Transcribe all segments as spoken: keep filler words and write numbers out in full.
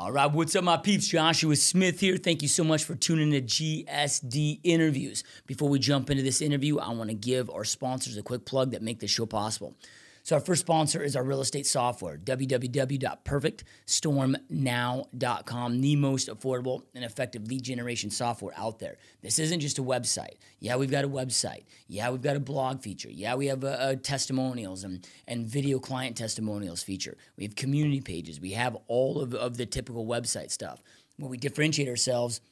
All right, what's up, my peeps? Joshua Smith here. Thank you so much for tuning in to G S D Interviews. Before we jump into this interview, I want to give our sponsors a quick plug that make this show possible. So our first sponsor is our real estate software, w w w dot perfect storm now dot com, the most affordable and effective lead generation software out there. This isn't just a website. Yeah, we've got a website. Yeah, we've got a blog feature. Yeah, we have a, a testimonials and, and video client testimonials feature. We have community pages. We have all of, of the typical website stuff. Where we differentiate ourselves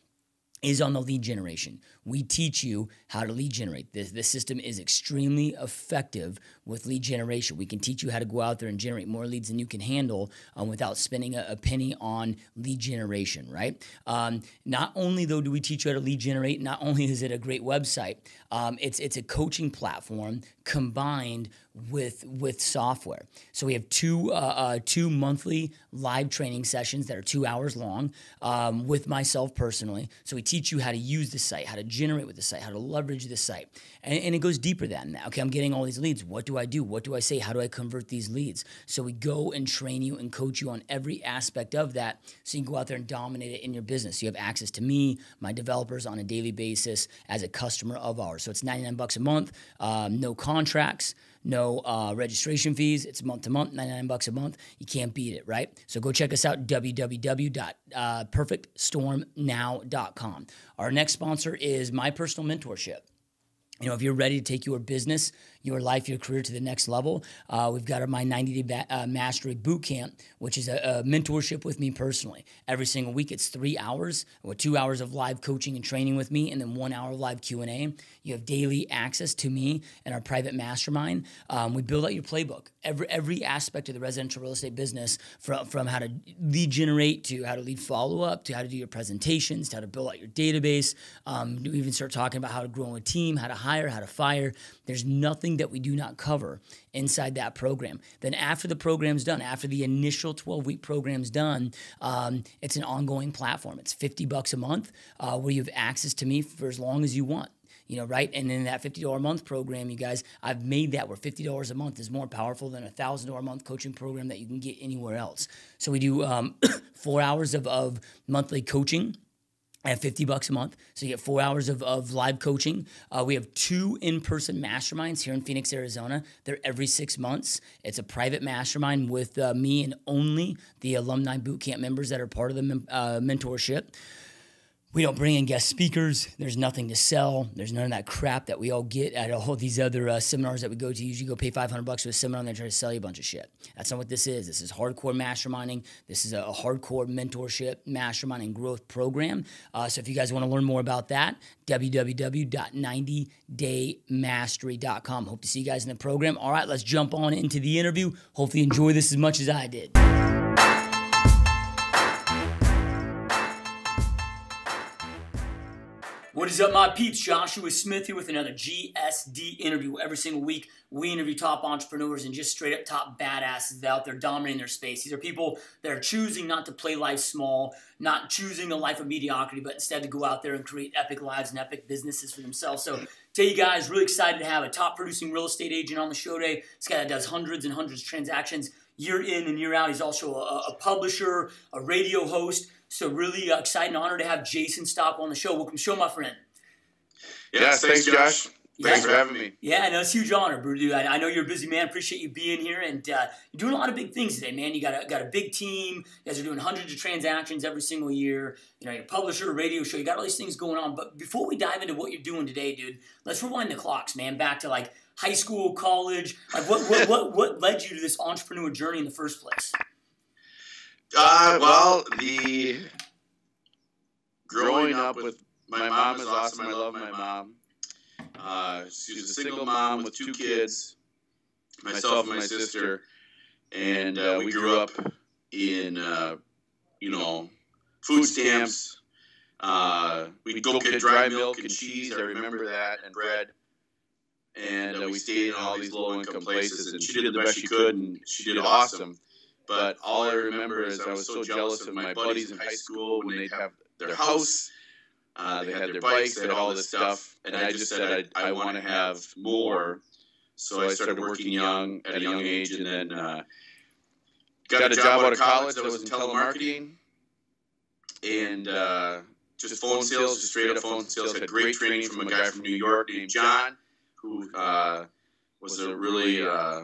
is on the lead generation. We teach you how to lead generate. This, this system is extremely effective with lead generation. We can teach you how to go out there and generate more leads than you can handle um, without spending a, a penny on lead generation, right? Um, not only, though, do we teach you how to lead generate, not only is it a great website, um, it's, it's a coaching platform combined with with software. So we have two uh, uh, two monthly live training sessions that are two hours long um, with myself personally. So we teach you how to use the site, how to generate with the site, how to leverage the site, and, and it goes deeper than that. Okay, I'm getting all these leads. What do I do? What do I say? How do I convert these leads? So we go and train you and coach you on every aspect of that, so you can go out there and dominate it in your business. So you have access to me, my developers, on a daily basis as a customer of ours. So it's ninety-nine bucks a month, um, no contracts. No uh, registration fees. It's month to month, ninety-nine bucks a month. You can't beat it, right? So go check us out, w w w dot perfect storm now dot com. Our next sponsor is My Personal Mentorship. You know, if you're ready to take your business, your life, your career to the next level, uh, we've got our My ninety day mastery Bootcamp, which is a, a mentorship with me personally. Every single week, it's three hours or two hours of live coaching and training with me, and then one hour of live Q and A. You have daily access to me and our private mastermind. Um, we build out your playbook, every every aspect of the residential real estate business, from, from how to lead generate to how to lead follow-up to how to do your presentations to how to build out your database. Um, we even start talking about how to grow a team, how to hire, how to fire. There's nothing that we do not cover inside that program. Then after the program's done, after the initial twelve week program's done, um, it's an ongoing platform. It's fifty bucks a month uh, where you have access to me for as long as you want. You know, right? And in that fifty dollar a month program, you guys, I've made that where fifty dollars a month is more powerful than a one thousand dollar a month coaching program that you can get anywhere else. So we do um, four hours of, of monthly coaching at fifty bucks a month. So you get four hours of, of live coaching. Uh, we have two in-person masterminds here in Phoenix, Arizona. They're every six months. It's a private mastermind with uh, me and only the alumni bootcamp members that are part of the uh, mentorship. We don't bring in guest speakers. There's nothing to sell. There's none of that crap that we all get at all these other uh, seminars that we go to. You usually go pay five hundred bucks to a seminar and they try to sell you a bunch of shit. That's not what this is. This is hardcore masterminding. This is a hardcore mentorship, mastermind, and growth program. Uh, so if you guys want to learn more about that, w w w dot ninety day mastery dot com. Hope to see you guys in the program. All right, let's jump on into the interview. Hopefully you enjoy this as much as I did. What is up, my peeps? Joshua Smith here with another G S D interview. Every single week, we interview top entrepreneurs and just straight-up top badasses out there dominating their space. These are people that are choosing not to play life small, not choosing a life of mediocrity, but instead to go out there and create epic lives and epic businesses for themselves. So today, you guys, really excited to have a top-producing real estate agent on the show today. This guy that does hundreds and hundreds of transactions year in and year out. He's also a, a publisher, a radio host. So really uh, excited and honored to have Jason Stockwell on the show. Welcome to the show, my friend. Yeah, yeah thanks, thanks, Josh. Josh. Yeah. Thanks for having me. Yeah, no, it's a huge honor, Brudu. I, I know you're a busy man. Appreciate you being here. And uh, you're doing a lot of big things today, man. You got a, got a big team. You guys are doing hundreds of transactions every single year. You know, you're a publisher, radio show. You got all these things going on. But before we dive into what you're doing today, dude, let's rewind the clocks, man, back to like high school, college. Like what, what, what, what led you to this entrepreneur journey in the first place? Uh, well, the growing up with my mom is awesome. I love my mom. Uh, she was a single mom with two kids, myself and my sister, and uh, we grew up in, uh, you know, food stamps. Uh, we'd go get dry milk and cheese. I remember that, and bread. And uh, we stayed in all these low-income places, and she did the best she could, and she did awesome. But all I remember is I was so jealous of my buddies in high school when they'd have their house, uh, they had their bikes, they had all this stuff. And I just said, I, I want to have more. So I started working young at a young age and then uh, got a job out of college that was in telemarketing. and uh, just phone sales, just straight up phone sales. Had great training from a guy from New York named John, who uh, was a really uh,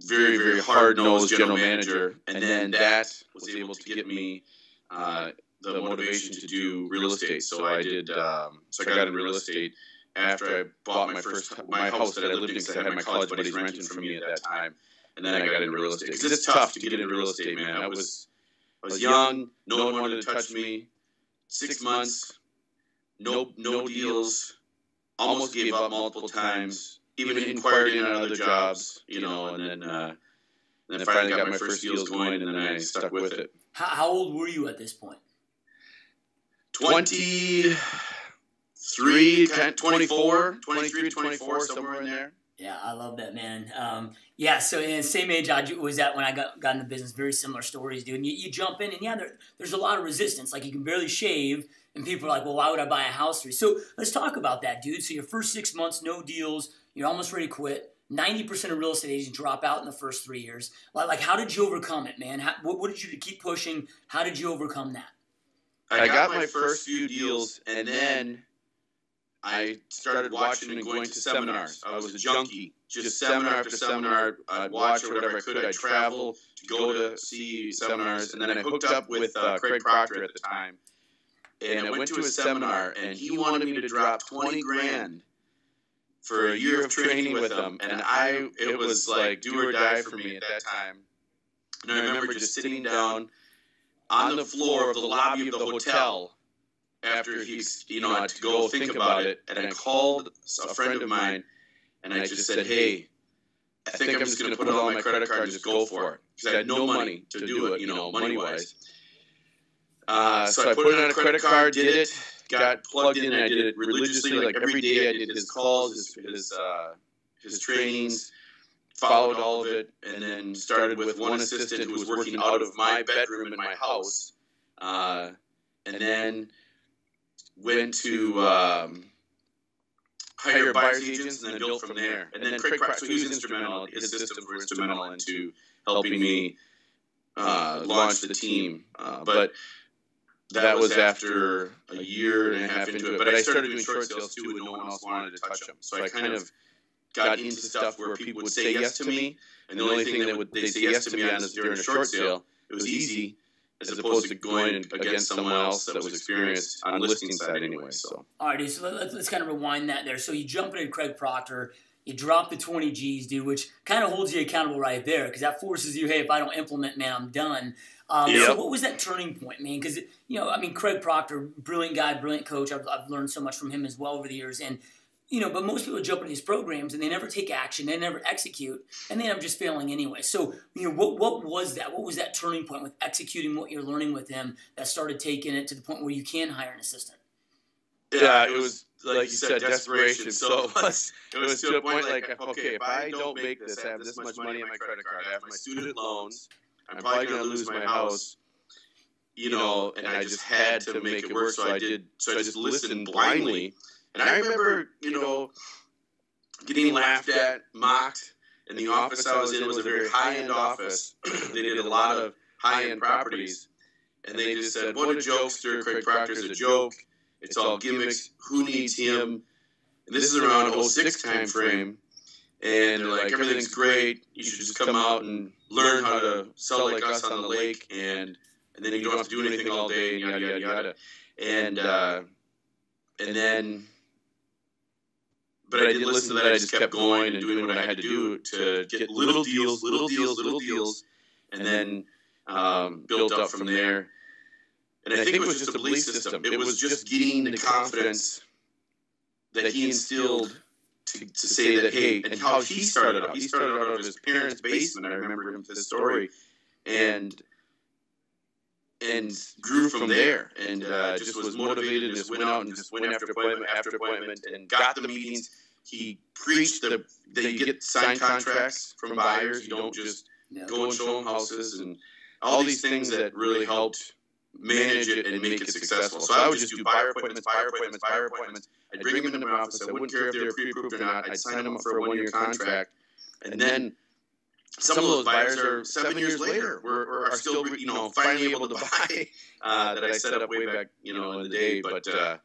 very, very hard-nosed general manager. And then that was able to get me uh, the motivation to do real estate. So I did. Um, so I got into real estate after I bought my first my house that I lived in, because I had my college buddies renting from me at that time. And then I got into real estate, because it's tough to get into real estate, man. I was I was young. No one wanted to touch me. Six months, no no deals. Almost gave up multiple times. Even inquired in on other jobs, you know. And then uh, and then finally got my first deals going, and then I stuck with it. How, how old were you at this point? twenty-three, twenty-four, twenty-three, twenty-four, somewhere in there. Yeah, I love that, man. Um, yeah, so in the same age I was at when I got got in the business, very similar stories, dude. And you, you jump in, and yeah, there, there's a lot of resistance. Like, you can barely shave, and people are like, well, why would I buy a house? So let's talk about that, dude. So your first six months, no deals, you're almost ready to quit. ninety percent of real estate agents drop out in the first three years. Like, how did you overcome it, man? How, what, what did you keep pushing? How did you overcome that? I, I got, got my first few deals, and then I started watching and going to seminars. I was a junkie, just seminar after seminar. I'd watch or whatever I could. I'd travel to go to see seminars. And then I hooked up with uh, Craig Proctor at the time. And I went to a seminar, and he wanted me to drop twenty grand for a year of training with him. And I, it was like do or die for me at that time. And I remember just sitting down on the floor of the lobby of the hotel after he's, you know, I had to go think about it, and I called a friend of mine, and I just said, hey, I think I'm just going to put it on my credit card and just go for it, because I had no money to do it, you know, money-wise. Uh, so I put it on a credit card, did it, got plugged in, and I did it religiously. Like, every day I did his calls, his, his, uh, his trainings, followed all of it, and then started with one assistant who was working out of my bedroom in my house, uh, and then went to um, hire buyer's agents, and then built from there. And then Craig Proctor, so he was instrumental, his systems were instrumental into helping me uh, launch the team. Uh, but that was after a year and a half into it. But I started doing short sales too, and no one else wanted to touch them. So I kind of got into stuff where people would say yes to me, and the only thing that would they say yes to me on is during a short sale. It was easy, as opposed to going against someone else that was experienced on the listing side anyway. So, all right, dude, so let's, let's kind of rewind that there. So you jump into Craig Proctor, you drop the twenty G's, dude, which kind of holds you accountable right there, because that forces you, hey, if I don't implement, man, I'm done. Um, yep. So what was that turning point, man? Because, you know, I mean, Craig Proctor, brilliant guy, brilliant coach. I've, I've learned so much from him as well over the years. And, you know, but most people jump into these programs and they never take action, they never execute, and they end up just failing anyway. So, you know, what what was that? What was that turning point with executing what you're learning with him that started taking it to the point where you can hire an assistant? Yeah, it was, like you said, desperation. So it was, it was to a point like, okay, if I don't make this, I have this much money on my credit card, I have my student loans, I'm probably going to lose my house, you know, and I just had to make it work. So I did. So I just listened blindly. And I remember, you know, getting laughed at, mocked, and the office I was in was a very high-end office. They did a lot of high-end properties, and they just said, what a jokester, Craig Proctor's a joke, it's all gimmicks, who needs him? And this is around oh six time frame, and like, everything's great, you should just come out and learn how to sell like us on the lake, and, and then you don't have to do anything all day, and yada, yada, yada. And, uh, and then... But I did listen to that. I just kept going and doing what I had to do to get little deals, little deals, little deals, and then um, built up from there. And I think it was just a belief system. It was just getting the confidence that he instilled to, to say that, hey, and how he started out. He started out of his parents' basement. I remember him, his story, and and grew from there, and uh, just was motivated, and just went out and just went after appointment after appointment, and got the meetings. He preached that you get signed contracts from buyers. You don't just go and show them houses, and all these things that really helped manage it and make it successful. So I would just do buyer appointments, buyer appointments, buyer appointments. I'd bring them into my office. I wouldn't care if they were pre-approved or not. I'd sign them up for a one-year contract, and then some, some of those buyers are seven years later, or are, are, are still, you know, finally able to buy uh, that I set up way back, you know, in the day. But uh,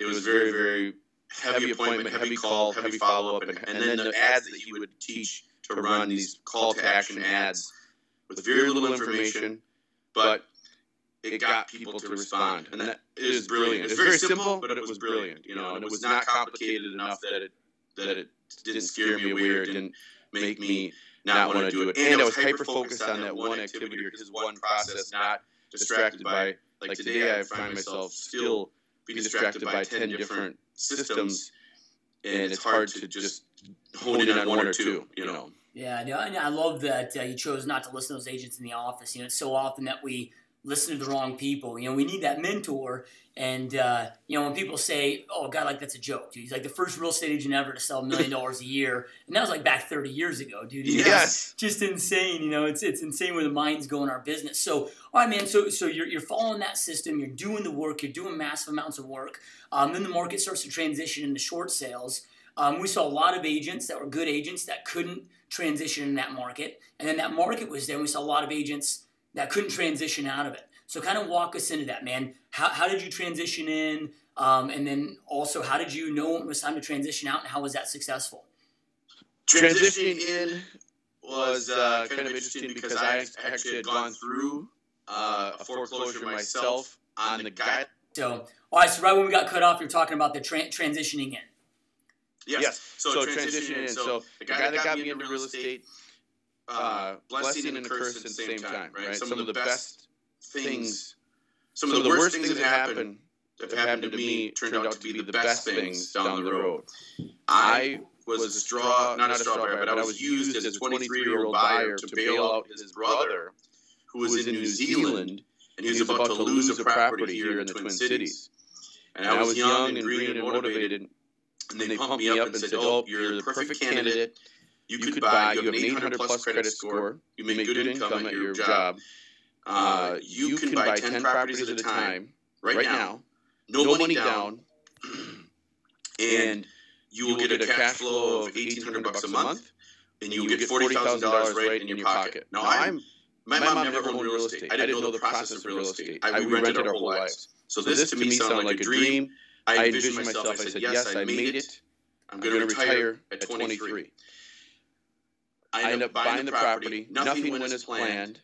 it was very, very heavy appointment, heavy call, heavy follow-up, and, and then the ads that he would teach to run, these call-to-action ads with very little information, but it got people to respond. And that is brilliant. It's very simple, but it was brilliant, you know, and it was not complicated enough that it, that it didn't scare me away or didn't make me not want to do it. And I was hyper-focused on that one activity or his one process, not distracted by, like today I find myself still being distracted by ten different systems, and it's hard to just hone in on one or two, you know. Yeah, no, and I love that uh, you chose not to listen to those agents in the office. You know, it's so often that we listen to the wrong people. You know, we need that mentor. And, uh, you know, when people say, oh, God, like, that's a joke, dude. He's like the first real estate agent ever to sell a million dollars a year. And that was like back thirty years ago, dude. You yes. Know, just insane. You know, it's it's insane where the minds go in our business. So, all right, man, so so you're, you're following that system. You're doing the work. You're doing massive amounts of work. Um, then the market starts to transition into short sales. Um, we saw a lot of agents that were good agents that couldn't transition in that market. And then that market was there. We saw a lot of agents that couldn't transition out of it. So kind of walk us into that, man. How, how did you transition in? Um, and then also, how did you know it was time to transition out, and how was that successful? Transitioning in was uh, kind of interesting because I actually had gone through uh, a foreclosure myself on the guide. So, all right, so right when we got cut off, you're talking about the tra transitioning in. Yes. yes. So, so transitioning in. So, so the guy, guy that got, got me into real estate, uh, blessing and a curse at the same time, right? Some, some of the best things, some, some of the worst things that happened, that happened to me turned out to be the best things down the road. I was a straw, not a straw buyer, but I was used as a twenty-three-year-old buyer to bail out his brother, who was in New Zealand, and he was about to lose a property here in the Twin Cities. And I was young and green and motivated, and they pumped me up and said, oh, you're the perfect candidate. You, you could buy, you have an eight hundred plus credit score, you make good income at your job, uh, you can buy ten properties at a time, right now, no money down, and you will get a cash flow of eighteen hundred bucks a month, and you will get forty thousand dollars right in your pocket. Now, I'm, my mom never owned real estate. I didn't know the process of real estate. I rented our whole lives. So this to me sounded like a dream. I envisioned myself, I said, yes, I made it, I'm going to retire at twenty-three. I end up buying the property. Nothing went as planned.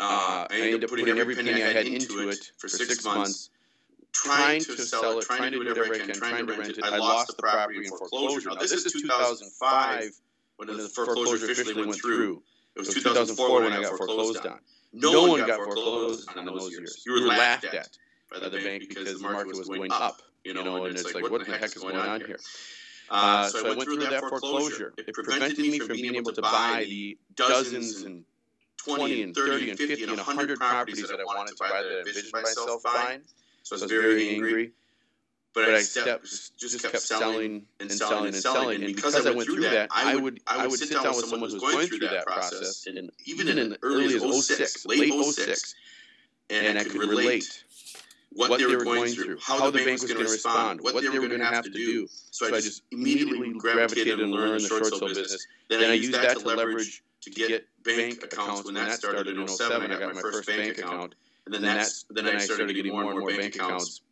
Uh, I end up putting every penny I had into it for six months, trying to sell it, trying to do whatever I can, trying to rent it. I lost the property in foreclosure. Now, this is two thousand five when the foreclosure officially went through. It was two thousand four when I got foreclosed on. No one got foreclosed on in those years. You were laughed at by the bank because the market was going up, you know, and it's like, what the heck is going on here? Uh, so, so I went, went through, through that foreclosure. It prevented me from being able to buy the dozens and twenty and thirty and fifty and a hundred properties that I wanted to buy that I envisioned myself buying. So I was very angry. But, but I stepped, just kept selling and selling and selling. And because I went through that, I would, I would sit down with someone who was going through that process, and even in the early as oh six, late oh six, and I could relate what they were going through, how the bank was going to respond, what they were going to have to do. So I just immediately gravitated and learned the short sale business. Then I used that to leverage to get bank accounts. When that started in oh seven, I got my first bank account. And then, that's, then I started getting more and more bank accounts.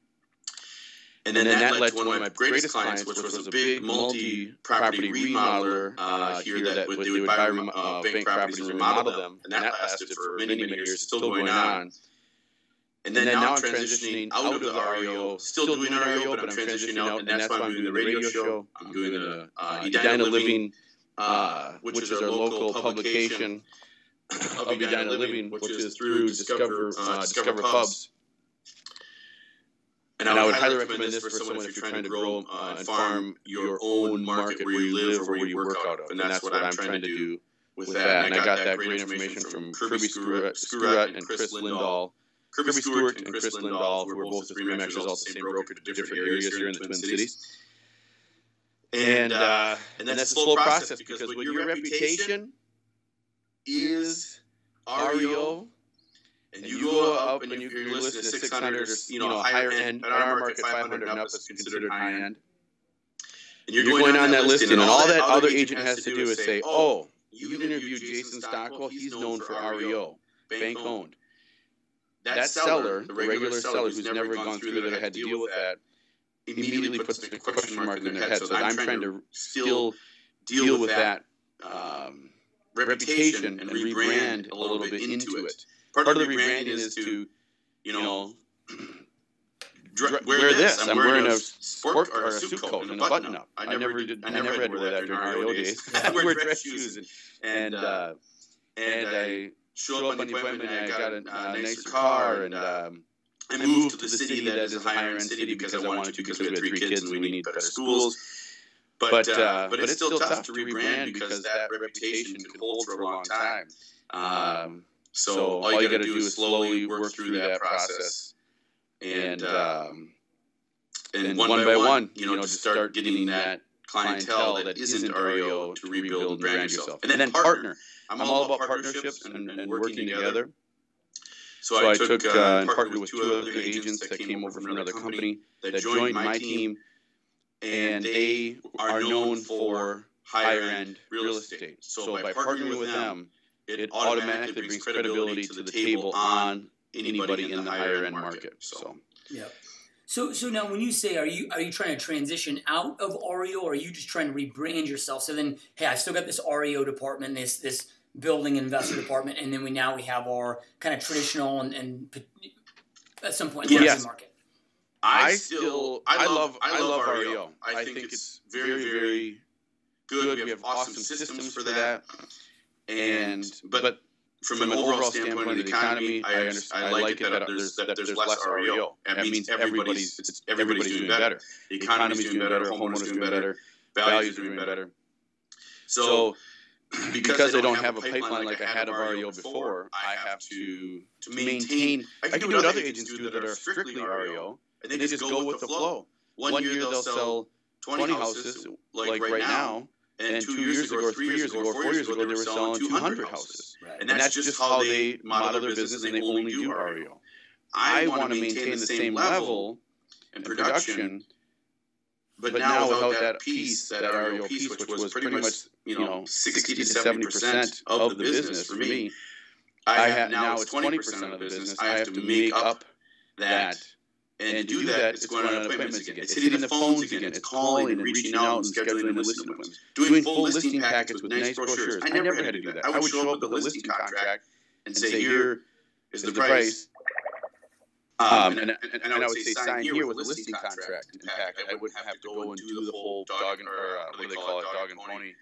And then that led to one of my greatest clients, which was a big multi-property remodeler uh, here that would, they would buy uh, bank properties and remodel them. And that lasted for many, many years, still going on. And then, and then now, now I'm transitioning, transitioning out of the R E O, still, still doing R E O, but I'm transitioning out, and that's why I'm doing the radio show. I'm doing the uh, Edina Living, uh, which, which is our local publication of Edina Living, which is through Discover, uh, Discover Pubs. And, and I would highly recommend this for someone if you're trying to grow uh, and farm your own market where you live or where you work out of, and that's what I'm trying to do with that. And I got that great information from Kirby Stewart and Chris Lindahl. Kirby Stewart and Chris Lindahl, who were both the Remax results, the same broker to different areas here in the Twin Cities. And, uh, and that's a slow process because when your reputation is R E O and you go up and you, you're listed as six hundred or, you know, higher end, in our market five hundred and up is considered high end. And you're going on that listing, and all that other agent has to do is say, oh, You've interviewed Jason Stockwell. He's known for R E O, bank owned. That seller, the regular seller who's never gone through that or had to deal with that, immediately puts a question mark in their head. So I'm trying to still deal with that um, reputation and rebrand a little bit into it. Part of the rebranding is to, you know, wear, wear this. this. I'm wearing, wearing a sport or a suit coat and a button up. I never did. I never had to wear that during R E O days. I wear dress shoes and and, uh, and I show up on the appointment and I got a uh, nicer car and um, I moved to the city that is a higher end city because I wanted to because we had three kids and we need better schools. But uh, but it's still tough to rebrand because that reputation can hold for a long time. Um, so all you got to do is slowly work through that process. And, um, and and one, one by one, one, you know, to start getting that clientele that isn't R E O to rebuild and brand yourself. And then, and then partner. I'm all about partnerships and, and working together. So, so I took uh, and partnered with two other agents that came over from another company that joined my team, and they are known for higher-end real estate. So by partnering with them, it automatically brings credibility to the table on Anybody, anybody in the higher end market. market. So, yeah. So, so now when you say, are you, are you trying to transition out of R E O, or are you just trying to rebrand yourself? So then, hey, I still got this R E O department, this, this building investor department. And then we, now we have our kind of traditional and, and at some point, yes. market. I still, I love, I love, I love R E O. R E O. I, I think, think it's very, very good. good. We, we have awesome systems for that. And, but, but From, From an overall, overall standpoint, standpoint of the economy, I, understand, I, I like it that there's, that there's less R E O. That means everybody's, it's, everybody's doing better. The economy's doing better, homeowners doing better, values doing better. So because I don't have a pipeline like I had of R E O before, I have to, to maintain. I do what other agents do that are strictly R E O, and they just go with the flow. One year they'll sell twenty houses, like right now. And two, two years ago, or three years ago, or four years ago, they were selling two hundred houses. Right. And, that's and that's just how they model their business, and they only do R E O. I, I want to maintain the same level and production, but now without that piece, that R E O piece, which was pretty much, you know, sixty to seventy percent of the business for me, I have, now it's twenty percent of the business. I have to make up that. And, and to do, do that, it's going on appointments again. again. It's hitting the phones again. It's calling and reaching out and scheduling and listing appointments. Doing, doing full listing packets with nice brochures. I never had to do that. I would show up with the listing contract and say, here is the price. Um, and, and, and I would say, sign here with the listing contract and packet. I wouldn't have to go and do the whole dog and, or uh, what do they call it, dog and pony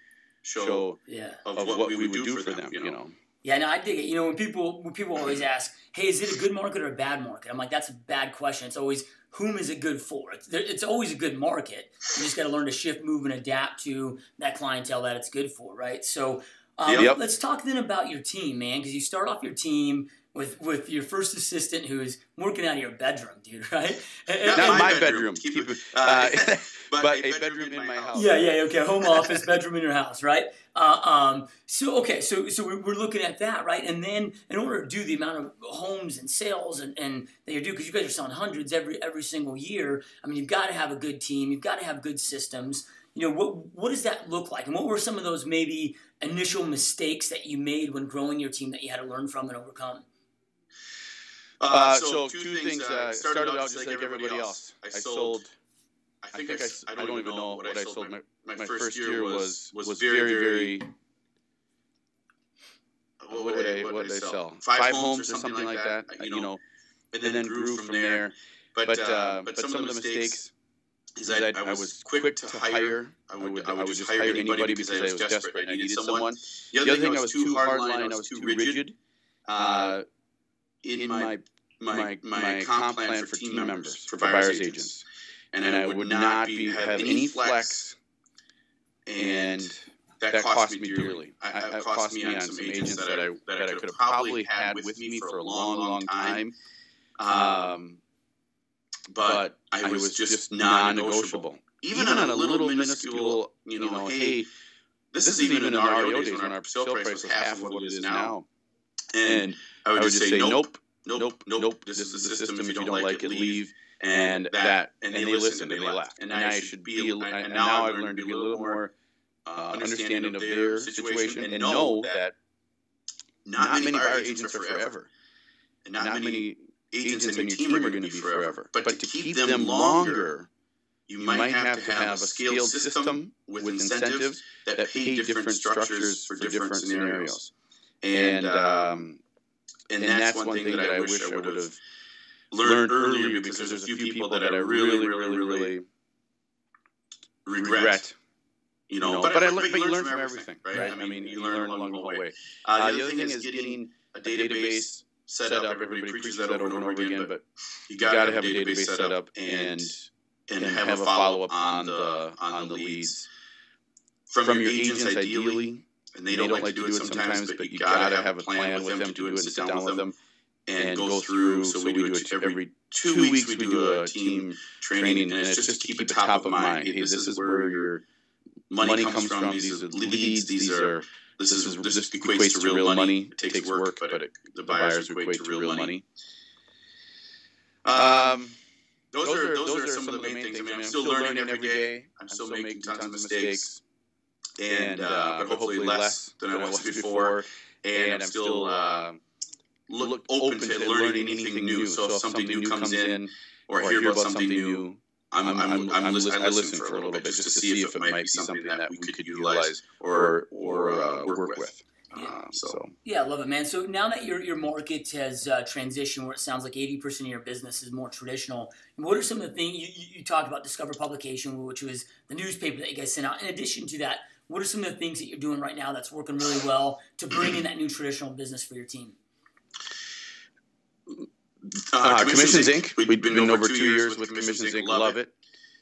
show of what we would do for them, you know. Yeah, no, I dig it. You know, when people when people always ask, hey, is it a good market or a bad market? I'm like, that's a bad question. It's always, whom is it good for? It's, it's always a good market. You just got to learn to shift, move, and adapt to that clientele that it's good for, right? So um, yep. let's talk then about your team, man, because you start off your team with, with your first assistant who is working out of your bedroom, dude, right? And, Not and, my bedroom. bedroom. Keep it, uh, but, but a bedroom, bedroom in my house. house. Yeah, yeah, okay, home office, bedroom in your house, right? Uh, um, so, okay, so so we're looking at that, right? And then in order to do the amount of homes and sales and, and that you do, because you guys are selling hundreds every every single year, I mean, you've got to have a good team. You've got to have good systems. You know, what what does that look like? And what were some of those maybe initial mistakes that you made when growing your team that you had to learn from and overcome? Uh, so, so two, two things. Uh, started, started out just like everybody, everybody else. else. I sold, I think, I, think I, I, don't I don't even know what I sold. My, my, my first year was, was, was very, very, what, what, did, I, what, what did I sell? Five, Five homes or something like that, you know, know and, then and then grew from there. But, but, uh, but some, some of the mistakes is I, I was quick to hire. I would, I would just hire anybody because I was desperate. I needed someone. The other thing, I was too hardline. I was too rigid. Uh, In my my, my, my comp plan for team members, for buyer's agents. agents. And, and I would not be, have any flex, and that, that cost me dearly. I, that cost me on some agents that I, that I could have probably had with me for a long, long time. Um, but I was just non-negotiable. Even on a little minuscule, you know, hey, this is even in the R E O days when our sale price was half of what it is now. And I would, I would just say, nope, nope, nope, nope, nope. This is the system. If you don't like it, leave. And that, and they listened and they left. And I should be, and now I've learned to be a little more uh, understanding, understanding of their situation, and, and know that not many, many buyer agents are forever, and not, not many agents in your team are going to be forever. But, but to keep them longer, you might, might have to have a scaled system with incentives that pay different structures for different scenarios. And um, and, and that's, that's one thing that I wish I would have learned earlier, because there's a few people that I really, really, really regret. regret you know, you know but, but I, I learned, but you learn from everything, right? right? I, mean, I mean, you, you learn along the way. Uh, the other thing is getting a database set up. Everybody preaches that over and over again, but you got to have a database set up and and have, have a follow-up on the on the leads from, from your agents, ideally. And they, they don't, don't like to do it sometimes, but you got to have a plan with them to do it, sit down with them, and go through. So we do it every two weeks. We do a team training, and it's just to keep it top of mind. Hey, this is where your money comes from. These are leads. These are this is this equates to real money. It takes work, but it, the buyers equate to real money. Um, those are those are some of the main things. I mean, I'm still learning every day. I'm still making tons of mistakes. And uh, but hopefully less than I was before, and I'm still uh, look open to learning anything new. So if something new comes in, or I hear about something new, I'm I'm, I'm, I'm listen, I listen for a little bit just to see if it might be something that we could utilize or or uh, work with. Yeah. Um, so yeah, I love it, man. So now that your your market has uh, transitioned, where it sounds like eighty percent of your business is more traditional, what are some of the things you, you talked about? Discover Publication, which was the newspaper that you guys sent out. In addition to that, what are some of the things that you're doing right now that's working really well to bring in that new traditional business for your team? Uh, Commissions, Commissions Incorporated. We've, We've been, been over two years with Commissions, Commissions Incorporated. Love, Love it.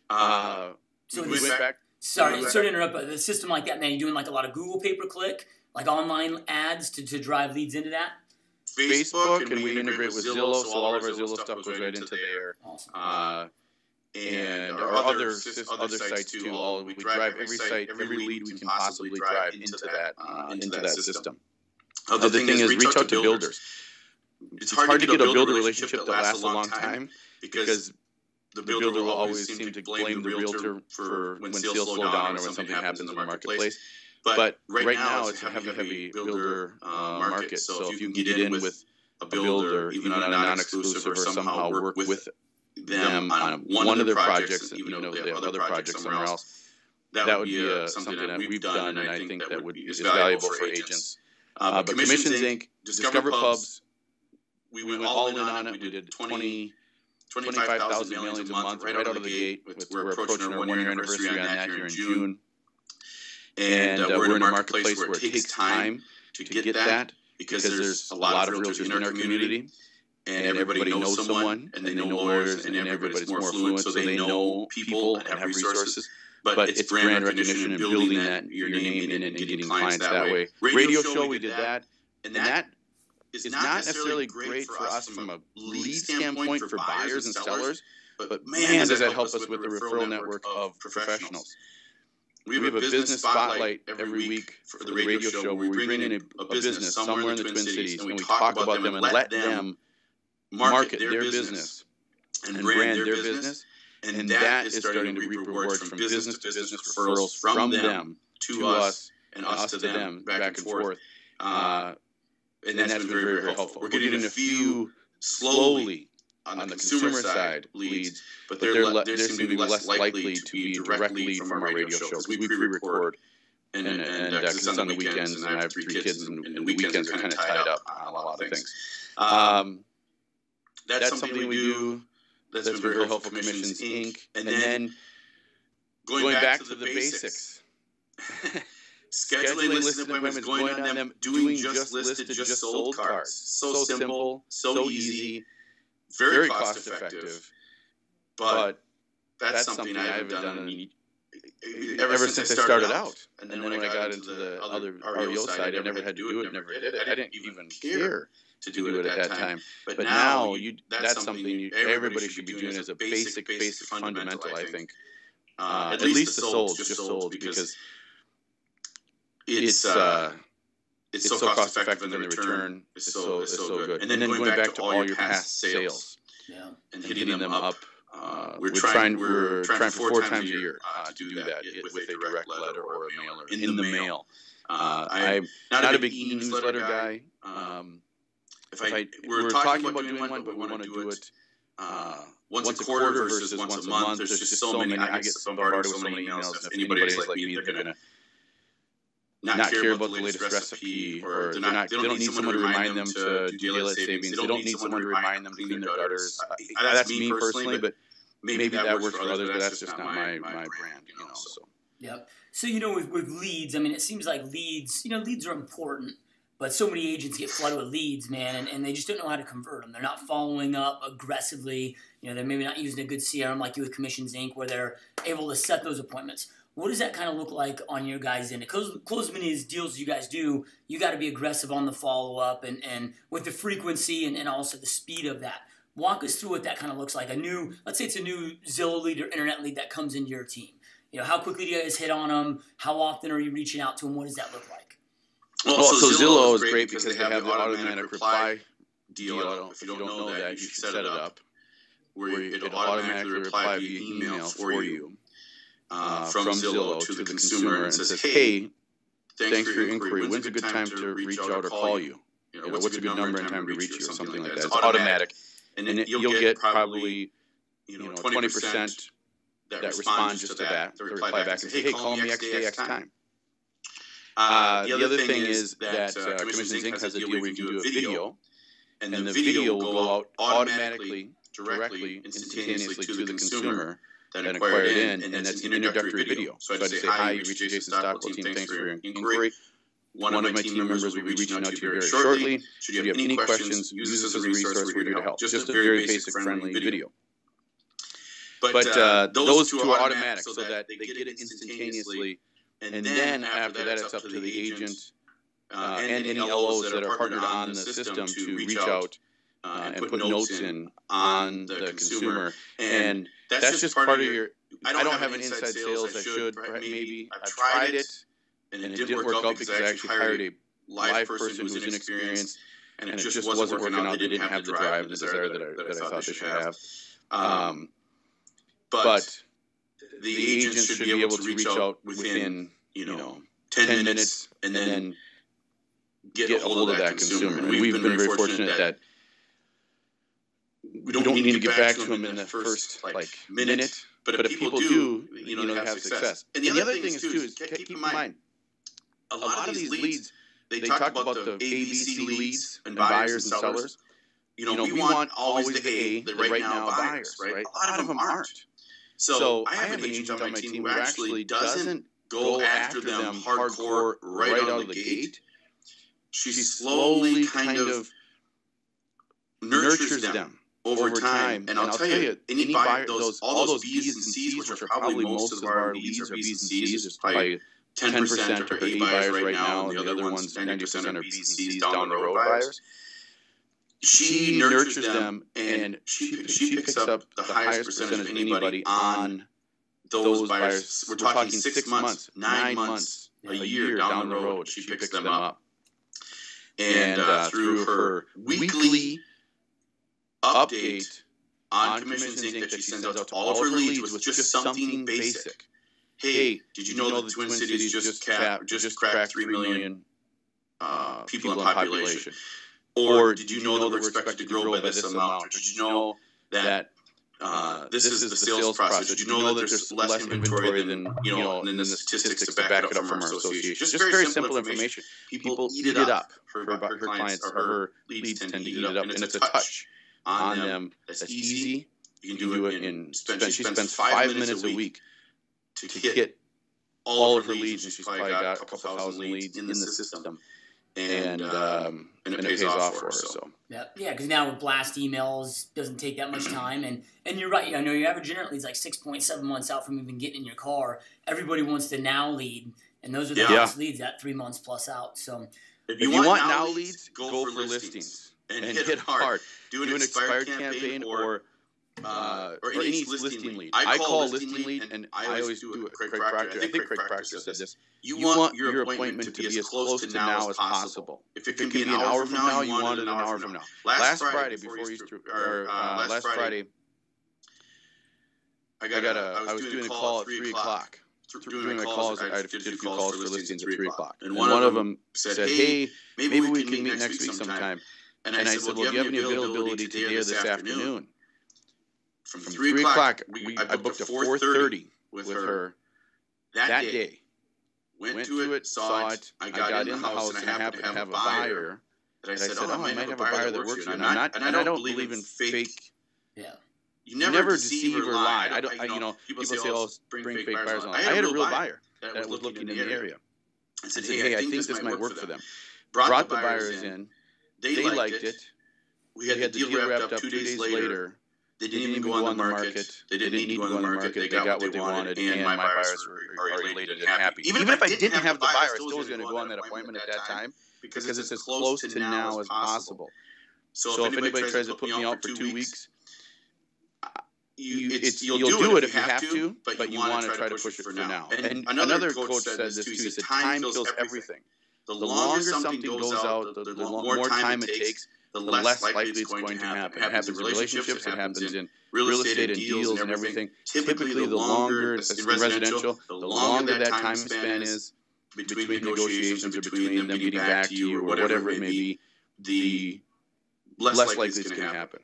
Uh, so we went back. back. Sorry, back. sorry to interrupt, but the system like that, man, you're doing like a lot of Google pay-per-click, like online ads to, to drive leads into that? Facebook, and, and we integrate with Zillow, so all of our Zillow stuff goes right into there. Awesome. Uh, And our, our other, other sites, too, all, we drive every site, every lead we can possibly drive into that, uh, into that system. Other thing is reach out to builders. It's hard to get a builder relationship that lasts a long time because the builder will always seem to blame the realtor for when sales slow down or when something happens in the marketplace. But right now, it's a heavy, heavy builder uh, market. So if you can get in with a builder, even on a non-exclusive, or somehow work with them on one, one of their projects, projects even though they have other projects somewhere else, that, that would be uh, something that we've done, and I think that, that would be valuable for agents. Uh, but, but Commissions, Incorporated, Discover Pubs, we went all in on it. We did twenty, twenty-five thousand mailings a month right out of the gate. With, we're approaching our one-year anniversary on that here in June, and uh, we're in a marketplace where it takes time to get that because there's a lot of realtors in our community. And everybody, everybody knows someone, someone and they know lawyers, and, and everybody's more fluent, so they know people and have resources. But, but it's brand, brand recognition and building that, your name in and getting clients that way. Radio, Radio show, we did that, and that is not necessarily great for us from a lead standpoint for buyers and sellers, but man, does that help us with the referral network of professionals. We have a business spotlight every week for the radio show where we bring in a, a business somewhere in the Twin Cities, and we talk about them and let them Market, market their business and brand their business, and, and that is starting to reap rewards from business to business referrals from them to us and us to them, back and forth. Uh, and that's been very, very helpful. We're getting a few slowly on the consumer side leads, but they're le they seem to be less likely to be directly from our radio show because we pre-record and, and, and uh, it's on the weekends, and I have three kids, and, and the weekends are kind of tied up on a lot of things. Um, That's, that's something, something we do. That's, that's been very helpful. Commissions, Incorporated. And, and then going, going back, back to, to the basics. basics. Scheduling listed appointments, going on them, doing just listed, just sold cards. So, so simple, so easy, very, very cost effective. effective. But that's, that's something I haven't done, done in, ever, ever since, since I started out. out. And, then and then when I got into the other R E O side, I never had to do it, never did it. I didn't even care to do, do it at that time, time. But, but now you, that's, that's something you, everybody should be doing as a basic, basic fundamental, I think. Uh, at, at least the sold, just sold, because it's uh, it's so cost effective, and the return is so is so good. And then, and then going, going back, back to all your past sales, yeah, and hitting them up uh, we're, we're trying, trying we're trying four, four times a year, year uh, to do that, that with, with a direct letter or a mailer in, in the mail. Uh, I'm not, not a big e-newsletter guy. guy. Um, if I, if I we're, we're talking about doing one, but we want to do it uh, once, once a quarter versus once a month. There's just so many. I get bombarded with so many emails. If anybody is like me, they're going to Not, not care, care about the latest recipe, or they're not, they don't, they don't need someone to remind them to do daylight savings. They don't need someone to remind them to clean their gutters. I, I, that's me personally, but maybe that works for others, but that's just not my, my brand, you know, so. Yep. So, you know, with, with leads, I mean, it seems like leads, you know, leads are important, but so many agents get flooded with leads, man, and, and they just don't know how to convert them. They're not following up aggressively. You know, they're maybe not using a good C R M like you with Commissions Incorporated, where they're able to set those appointments. What does that kind of look like on your guys' end? Close, close many of these deals you guys do, you got to be aggressive on the follow-up and, and with the frequency and, and also the speed of that. Walk us through what that kind of looks like. A new, let's say it's a new Zillow lead or internet lead that comes into your team. You know, how quickly do you guys hit on them? How often are you reaching out to them? What does that look like? Well, well so, so Zillow is great, great because they have, they have the automatic, automatic reply, reply deal. deal. If you don't, if you don't know that, you should set it up where you, it'll, it'll automatically reply via email for you. you. Uh, from, from Zillow to, to the consumer, and says, hey, thanks for your inquiry. When's a good time to reach out or call you? You know, what's a good number and time to reach you, or something like that. It's automatic. And then you'll get probably, you know, twenty percent that respond just to that. They reply back and say, hey, call me X day, X time. Uh, the other thing is that uh, Commissions Incorporated has a deal where you can do a video, and the video will go out automatically, directly, instantaneously to the consumer that inquired in, and, and that's an introductory video. video. So, I'd so I'd say, hi, you reached Jason Stockwell team, thanks for your inquiry. One, One of my team members will be reaching out to you very shortly. Should you have any questions, use this as a resource, we're here to help. Just, Just a very basic, friendly video. video. But, but uh, those, those two are automatic, so that they get it instantaneously, and, and then after that, it's up to the agent uh, and any L Os that are partnered on the system to reach out Uh, and, and put notes in on the consumer, and that's, that's just part of your. I don't, I don't have, have an inside sales. sales I should right, maybe. I've tried it, and it, and it didn't work out because I actually hired a live person who was inexperienced, and it just wasn't working out. They didn't have the drive, the desire that I, that I thought they should have. Um, but the agent should be able to reach out within you know ten minutes, and then get a hold of that consumer. And we've been very fortunate that. We don't, we don't need, need to get back, back to them in the first, like, minute. minute. But, but if people, people do, you know, they have success. success. And the, and the other thing is, too, is keep in mind, a lot, a lot of these leads, they talk about the A B C leads and buyers and sellers. You know, you know we, we want always the A, the right now buyers, right? right? A lot of them aren't. So, so I have an agent on my team who actually doesn't go after them hardcore right out of the gate. She slowly kind of nurtures them. Over time, and, and I'll, I'll tell you, any buyer, those, all those B's and C's, which are probably most of our leads are B's and C's, there's probably ten percent are A buyers right now, and the other ones, ninety percent are B's and C's down the road buyers. She nurtures them, and she, she picks up the highest percentage of anybody on those buyers. We're talking six months, nine months, a year down the road, she picks them up. And uh, through her weekly update on Commissions Incorporated that she sends out to all of her leads with just something basic. Hey, did you know the Twin Cities just capped, just cracked three million uh, people in population? Or did you know that we're expected to grow by this amount? Or did you know that uh, this is the sales process? Did you know that there's less inventory than, you know, and then the statistics to back it up from our association? Just very simple information. People eat it up. Her, her clients or her leads tend to eat it up, and it's a touch on them. them. That's, That's easy. You can, you can do it in, spend, she spends five minutes a week to get all of her leads, and she's probably got a couple thousand leads in the system, and, um, and it pays off for her. So. Yeah, because now with blast emails, doesn't take that much time, and, and you're right. I know your average internet lead is like six point seven months out from even getting in your car. Everybody wants the now lead, and those are the yeah. hottest leads at three months plus out. So If you, if you want, want now leads, go, go for, for listings. listings. And, and hit, hit hard. hard. Do an, Do an expired, expired campaign, campaign or, uh, or any listing lead. lead. I call, call listing lead, lead, and I always do it. Craig Proctor. I think Craig Proctor said this. You want your appointment to be as close to now as possible. If it can be an hour from now, you want it an hour from now. Last Friday, before Easter, or uh, last Friday, I got, I got a, I was, I was doing, doing a call at three o'clock. Doing the calls, I did a few calls for listings at three o'clock. And one of them said, hey, maybe we can meet next week sometime. And I said, well, do you have any availability today or this afternoon? From three o'clock, I booked a four thirty with her that day. Went to it, saw it, I got in the house, and I happened to have a buyer. And I said, oh, I might have a buyer that works here. And I don't believe in fake. Yeah. You never, never deceive or lie. I don't. I, you know, people say, "Oh, bring, bring fake buyers on." I had a real buyer that was looking in the area. I said, "Hey, I think this might work for them." Brought the buyers in. They liked it. We had the deal wrapped up two days later. They didn't even go on the market. They didn't need to go on the market. They got what they wanted, and my buyers were elated and happy. Even if I didn't have the buyer, I still was going to go on that appointment at that time because it's as close to now as possible. So if anybody tries to put me out for two weeks. You, it's, it's, you'll, you'll do it if you have to, but, but you want to try to push it for now. And, and another coach said this too. He said, time kills everything. The longer something goes out, the, the, the more time it takes, the less likely it's going to happen. It happens in relationships, it happens in real estate and deals and everything. Typically, the longer it's in residential, the longer that time span is between negotiations or between them getting back to you or whatever it may be, the less likely it's going to happen.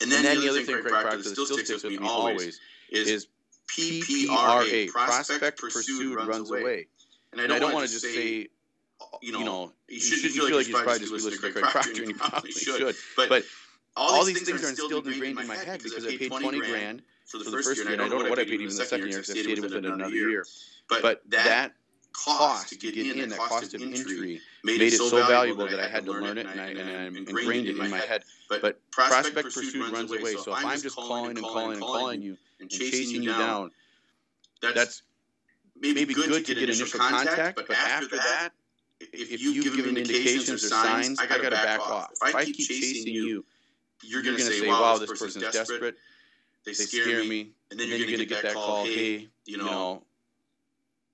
And then, and then the other thing, Craig Proctor, that still sticks with me always is P P R A, prospect pursued runs away. And I don't want to just say, you know, you shouldn't feel like you should probably just be listening to Craig Proctor, and you probably should. But all these things are instilled and ingrained in my head because I paid twenty grand for the first year, and I don't know what I paid even the second year because I stayed with it another year. But that cost to get in, that cost of entry, made it so valuable that I had to learn it, and I ingrained it in my head. But prospect pursuit runs away, so if I'm just calling and calling and calling you and chasing you down, that's maybe good to get initial contact, but after that, if you've given indications or signs, I got to back off. If I keep chasing you, you're going to say, wow, this person's desperate, they scare me, and then you're going to get that call, hey, you know,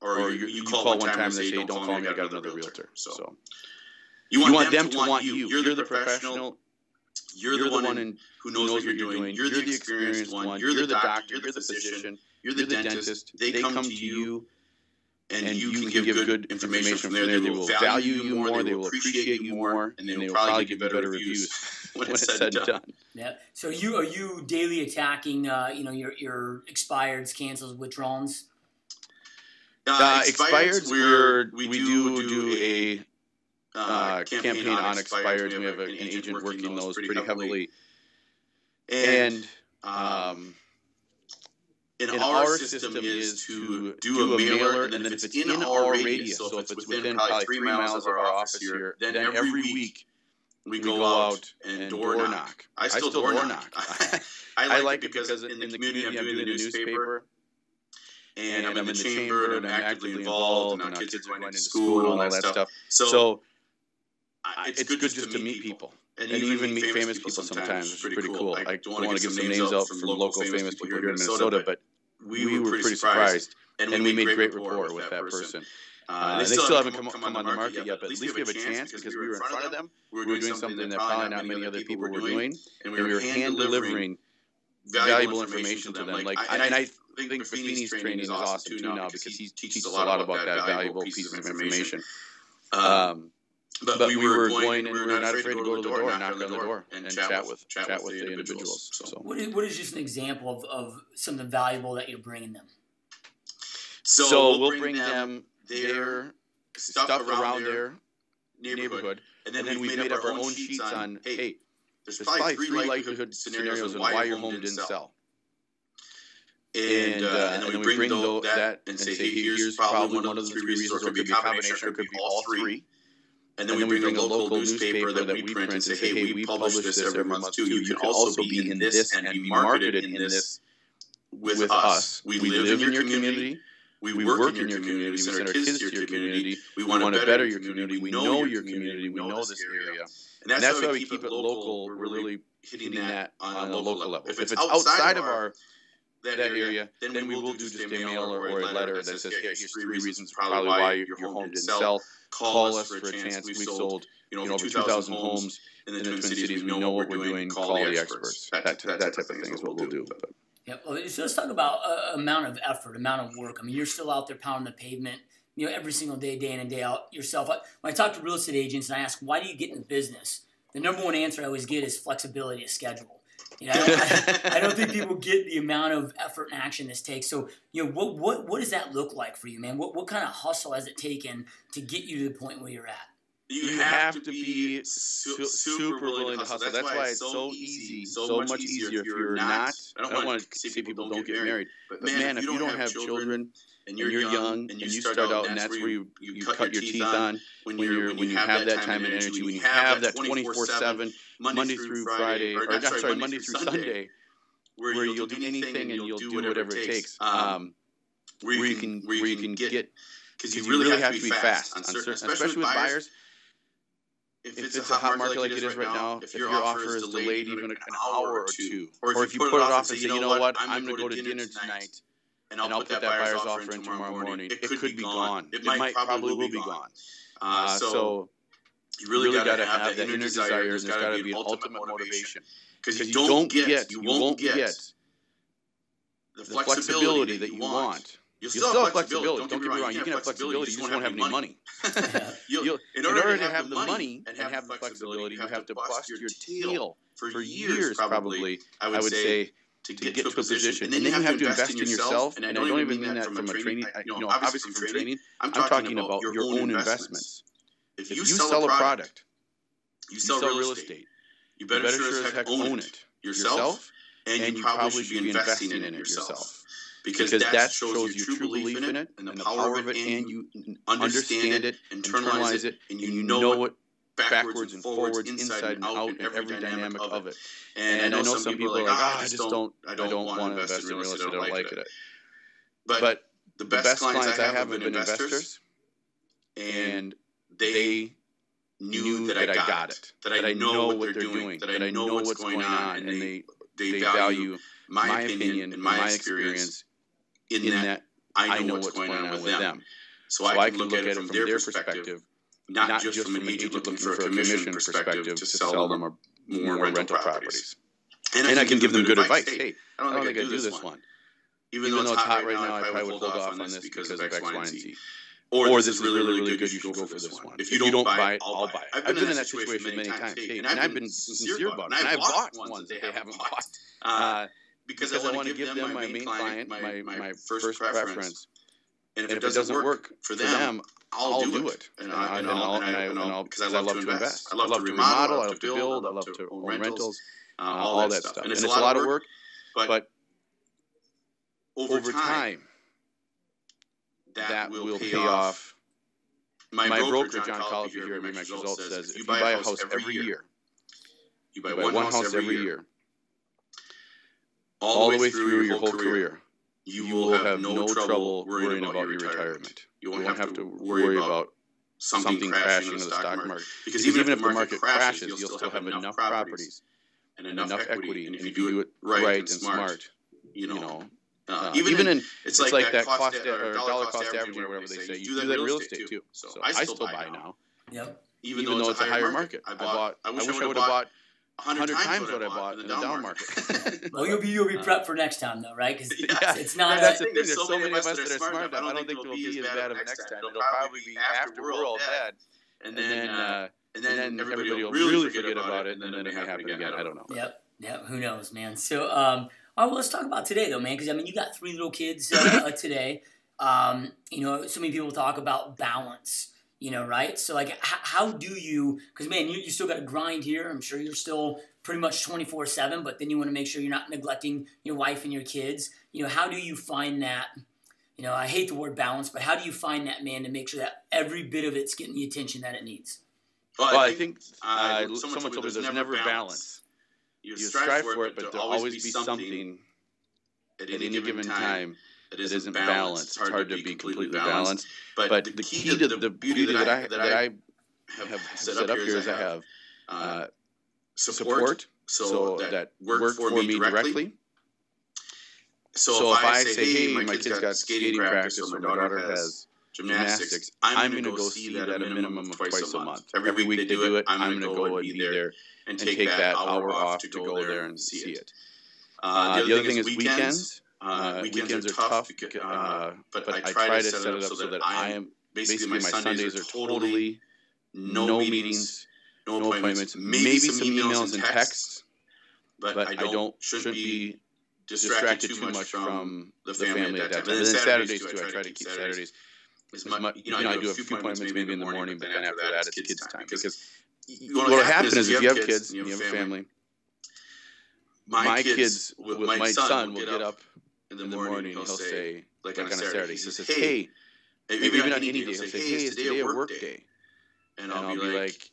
Or, or you, you, call you call one time and they say, don't call me, I got another realtor. So you want, you want them, them to want you. you. You're, you're the professional. You're, you're the one, one in, who knows what you're doing. You're the experienced one. You're the doctor. You're the physician. You're the dentist. They come to you, and you can give good information from there. They will value you more. They will appreciate you more. And they will probably give better reviews when it's said and done. Yeah. So you are you daily attacking uh, you know, your, your expireds, cancels, withdrawals? Uh, expireds, we're, we do do a uh, campaign on expireds. We have an agent working those pretty heavily. And um, in our system is to do a mailer, and then if it's in our radius, so if it's within probably three miles of our office here, then every week we go out and door knock. I still door knock. I like it because in the community I'm doing the newspaper. And, and I'm in the, the chamber, chamber, and I'm actively involved, and our kids are going into school and all that stuff. stuff. So, so it's, it's good, good just to meet people, people. And, and even meet famous people sometimes. It's pretty cool. I don't want to give some names out from local famous people here in Minnesota, but we were pretty surprised, and we made great rapport with that person. Uh, they still haven't come, come on the market yet, but at least we have a chance because we were in front of them. We were doing something that probably not many other people were doing, and we were hand-delivering valuable information to them. Like, and I... I think Buffini's training is awesome, too, now, now because he teaches a lot about that valuable piece of information. Um, but, but we were going, and we were not afraid to go to the door and knock on the door and chat with chat with the individuals. So. What, is, what is just an example of, of something valuable that you're bringing them? So, so we'll bring them their stuff around their neighborhood, and then, and then we've made up our own sheets on, hey, there's probably three likelihood scenarios on why your home didn't sell. And, uh, and, then and then we bring, bring though, that and say, hey, here's probably one of the three reasons, or it could be a combination, or it could be all three. And then, and then we bring a local newspaper that we print and say, hey, we publish this every month, too. You can also be in this and be marketed in this with us. We live in your community. We work in your community. We send our kids to your community. We want to better your community. We know your community. We know this area. And that's, and that's why we keep it local. We're really hitting that on a local level. If it's outside of our... That area, area, then, then we will do just a mail or, or a letter that says, "Here, here's three reasons probably why your home didn't sell. Call us for a chance. We've sold, you know, over two thousand homes in the Twin Cities. We know what we're doing. Call the experts." That, that, that type of thing is what we'll do. Yeah, well, so let's talk about uh, amount of effort, amount of work. I mean, you're still out there pounding the pavement, you know, every single day, day in and day out yourself. When I talk to real estate agents and I ask, why do you get in the business? The number one answer I always get is flexibility of schedule. You know, I don't, I, I don't think people get the amount of effort and action this takes. So, you know, what what what does that look like for you, man? What what kind of hustle has it taken to get you to the point where you're at? You, you have, have to be su super willing to hustle. That's, That's why it's so easy, so, so much easier if you're not. I don't, I don't want to say people don't get married, married. But, but man, man, if you don't have children and you're young and you start out, and that's where you, you cut your teeth on, when you're when you have that time and energy, when you have that twenty-four seven Monday through Friday, or not, sorry, Monday through Sunday, where you'll do anything and you'll do whatever it takes, um, where you can where you can get, because you really have to be fast, on certain, especially with buyers. If, if it's, it's a hot market like it is right now, if your offer is delayed even an hour or two, or if, or if you put it off and say, you know what, I'm going to go to dinner tonight, and I'll put that buyer's offer in tomorrow morning, it could be gone. It might probably will be gone. Uh, so you really got to have that inner desire, and there's got to be an ultimate motivation. Because you don't get, you won't get the flexibility that you want. You'll still, You'll still have flexibility. Don't, Don't get me wrong. You can have flexibility. You just won't have any money. You'll, You'll, in, order in order to have the money and have the flexibility, you have to bust your tail for years, probably, I would say, to get to a position. And then you have to invest in yourself. And I don't even mean that from a training. You know, obviously from training, I'm talking about your own investments. If you sell a product, you sell real estate, you better sure as heck own it yourself, and you probably should be investing in it yourself. Because, because that, that shows, shows your true belief in it and the power of it, and you understand it, internalize it, and you know it backwards and forwards, inside and out, and every dynamic of it. And, and I know some people are like, ah, oh, I just don't, I don't, I don't want to invest in real estate, I don't like it. But, but the best clients I have have been investors, and they knew that I got it, that I know what they're doing, that I know what's going on, and they they value my opinion and my experience. In, in that, that I know, know what's, what's going on with them. them. So, so I can look, look at it from their perspective, perspective not, not just from an agent looking for a commission perspective to sell them more, more rental properties. And, and I can give them good advice. Hey, I don't, I don't think I do this one. Even though it's hot right now, I probably would hold off on this because of X, Y, and Z. Or, or this is really, really, really good, you should go for this one. If you don't buy it, I'll buy it. I've been in that situation many times. And I've been sincere about it. And I've bought ones that they haven't bought. Because, because I, I want to give, give them my main client, client my, my, my first preference. preference. And if, and if it, doesn't it doesn't work for them, for them I'll, I'll do it. And I'll, because I love to invest. I love, I love to remodel, I love to build, I love to own rentals, rentals uh, all, all that stuff. stuff. And, and it's, it's a lot of work, work but over time, that will pay off. My broker, John Collins, here at Remax Results, says if you buy a house every year, you buy one house every year, All, all the way through, through your whole career, career you, you will have, have no trouble worrying about, about your retirement. You won't, you won't have, have to worry about something crashing in the stock market. market. Because, because even if, if the market crashes, crashes, you'll still have enough properties and enough equity. And if you do it right and smart, you know, you know uh, even, even in, it's, it's like that cost at, or dollar cost average or whatever they say, you do that real estate too. So I still buy now. Yep. Even though it's a higher market. I bought. I wish I would have bought one hundred times, times what I bought in the down market. Well, you'll be you'll be prepped for next time, though, right? Because yeah, it's not. That's the thing. There's so many of us that are smart enough. I don't think it'll be as bad of a next time. It'll probably be after we're all dead, and then uh, and then everybody will really forget about it, and then it may happen again. I don't know. Yep, yep. Who knows, man? So, um, all right. Well, let's talk about today, though, man. Because I mean, you got three little kids uh, today. Um, you know, so many people talk about balance. You know, right? So, like, how do you, because, man, you, you still got to grind here. I'm sure you're still pretty much twenty-four seven, but then you want to make sure you're not neglecting your wife and your kids. You know, how do you find that, you know, I hate the word balance, but how do you find that, man, to make sure that every bit of it's getting the attention that it needs? Well, well I think uh, so much someone told me there's, there's never balance. balance. You, you strive, strive for it, but there'll always be something at any given time, time. It isn't, isn't balanced. It's hard, hard to be completely, completely balanced. balanced. But, but the key to the, the beauty that, that, I, that I have set, set up here is I have uh, support, so that work for me directly. So, so if I say, hey, my kid's got skating practice or my daughter has gymnastics, I'm going to go see that at a minimum of twice a month. Every week they do it, I'm going to go and be there and take that hour off to go there and see it. Uh, the, other the other thing, thing is weekends. weekends. Uh, weekends, weekends are tough, because, uh, but, but I, try I try to set it up so that I am basically, basically my Sundays, Sundays are totally no, no meetings, no appointments, maybe, maybe some emails and texts, but, but I don't shouldn't be distracted too much from the family at that time. And then Saturdays too, I try to keep Saturdays. As much, you know, I do a few appointments maybe in the morning, but then after that it's kids' time, because what will happen is if you have kids and you have a family, my kids, my son will get up in the, in the morning, morning he'll, he'll say, like, like on a Saturday, Saturday he, he says, hey, maybe, maybe not, not any day, he'll say, hey, is today a work day? day? And, I'll and I'll be like,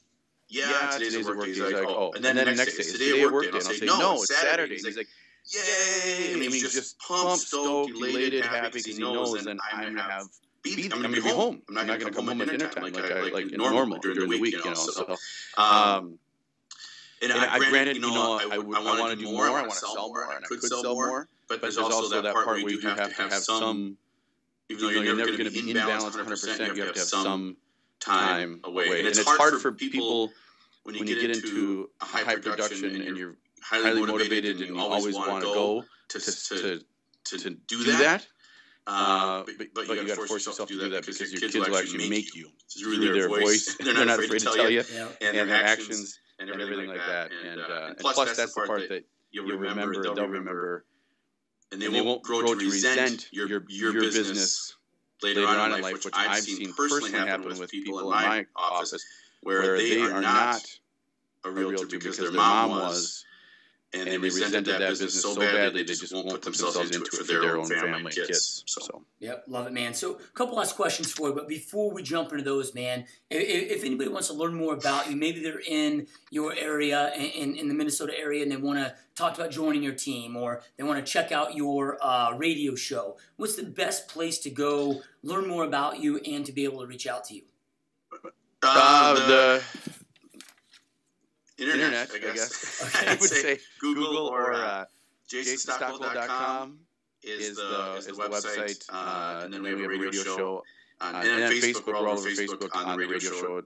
yeah, today's, today's a work day. He's like, oh, and then, and then the next day, is today a work day? And I'll say, no, it's Saturday. He's like, yay! And he's just pumped, stoked, elated, happy, because he knows that I'm going to be home. I'm not going to come home at dinner time like normal during the week, you know, so... And, and I, granted, granted, you know, I, I, I want to do more, more. I want to sell more, and I could sell more. But there's, there's also that part where you do have, have to have some, even though you're, you're never going to be in balance one hundred percent, you have to have some time away. And, and it's hard for people when you get, get into a high production and you're highly motivated and you always want to go to, to, to, to do that. Uh, but, but, but you, you got to force yourself to do that, because your kids will actually make you through their voice. They're not afraid to tell you, and their actions. And everything, and everything like that, that. And, uh, and, plus, and plus that's the part, part that you'll remember, they'll remember, and they, and they won't grow, grow to resent your, your, your business later on in life, which I've seen personally happen with people in my office, where they are not a realtor because their mom was, and they resented that business so badly they just won't put themselves into it for their own family and kids. So, yep, love it, man. So, a couple last questions for you, but before we jump into those, man, if, if anybody wants to learn more about you, maybe they're in your area, in, in the Minnesota area, and they want to talk about joining your team, or they want to check out your uh, radio show, what's the best place to go learn more about you and to be able to reach out to you? Uh, the... Internet, Internet, I guess. I, guess. Okay. I would say Google, Google or uh, Jason Stockwell dot com is, is the, is the website. Uh, and then we have a radio show. On, and, and then Facebook, we're all over Facebook on the radio show.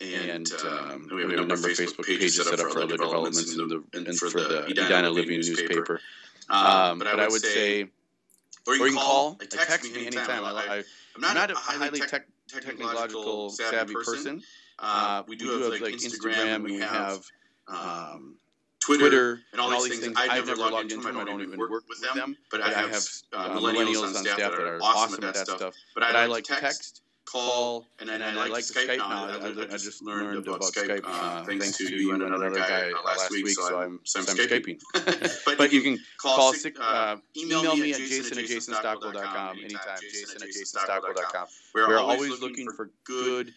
And um, we have a number of Facebook pages set up for other developments and, the, and for the Edina Living newspaper. Um, but I would say, or you can call, or text me anytime. I, I'm not a highly tech, technological savvy person. Uh, we, do we do have, have like Instagram, Instagram and we have um, Twitter, Twitter and all, all these things. things. I've, I've never logged, logged into them. I don't even work with them. them but, but I have uh, millennials on staff that are awesome at that stuff. stuff. But, but I like text, call, and, and, and I like Skype now. I, I, I just learned about Skype uh, thanks to you and another guy last week, so I'm, so I'm Skyping. But you can call, uh, email me at jason at jason stockwell dot com anytime, jason at jason stockwell dot com. We're always looking for good,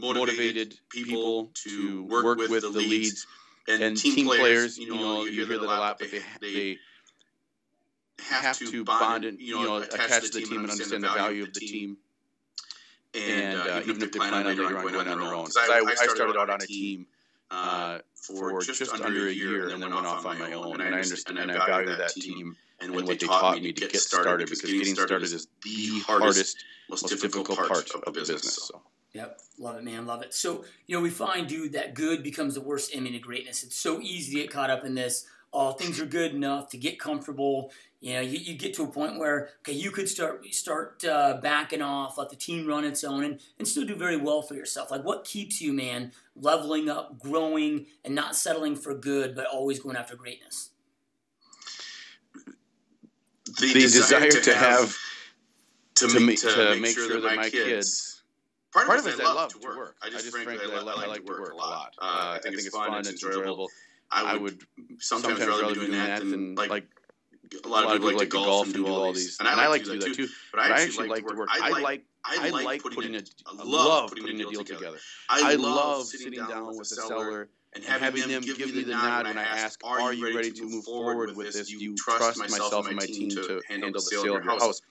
motivated people to work, work with, with the leads and, and team players. You know, you hear that a lot, but they, they have to bond and, you know, attach the team and understand the value of the team. And uh, even if they plan on later on going on their own. Because I, I started out on a team uh, for just under a year and then went off on my own. And I understand and I value that team and what they taught me to get started, because getting started is the hardest, most difficult part of the business. So. Yep. Love it, man. Love it. So, you know, we find, dude, that good becomes the worst enemy to greatness. It's so easy to get caught up in this. Oh, things are good enough to get comfortable. You know, you, you get to a point where, okay, you could start start uh, backing off, let the team run its own, and, and still do very well for yourself. Like, what keeps you, man, leveling up, growing, and not settling for good, but always going after greatness? The, the desire, desire to have, to, to, make, to, to make sure, sure that my kids, kids Part, Part of it is I love, love to work. work. I just, I just frankly, frankly I, love, I like to work a lot. Uh, I, think I think it's fun, it's enjoyable. I would sometimes, sometimes rather be doing that than, like, like a lot of people like to golf and do all these. And I, and I like to do that, too. But I actually like to work. I like I like putting a I love putting a deal together. I love sitting down with a seller and having them give me the nod when I ask, are you ready to move forward with this? Do you trust myself and my team to handle the sale of your house?